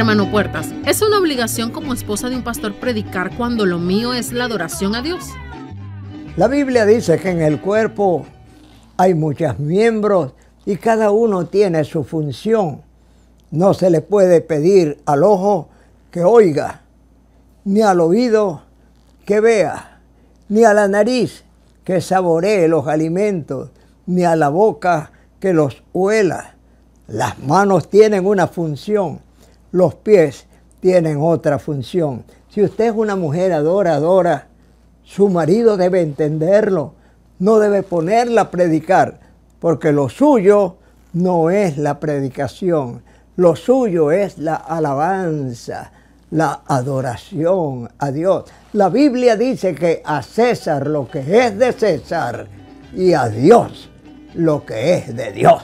Hermano Puertas, ¿es una obligación como esposa de un pastor predicar cuando lo mío es la adoración a Dios? La Biblia dice que en el cuerpo hay muchos miembros y cada uno tiene su función. No se le puede pedir al ojo que oiga, ni al oído que vea, ni a la nariz que saboree los alimentos, ni a la boca que los huela. Las manos tienen una función, los pies tienen otra función. Si usted es una mujer adoradora, su marido debe entenderlo, no debe ponerla a predicar, porque lo suyo no es la predicación, lo suyo es la alabanza, la adoración a Dios. La Biblia dice que a César lo que es de César y a Dios lo que es de Dios.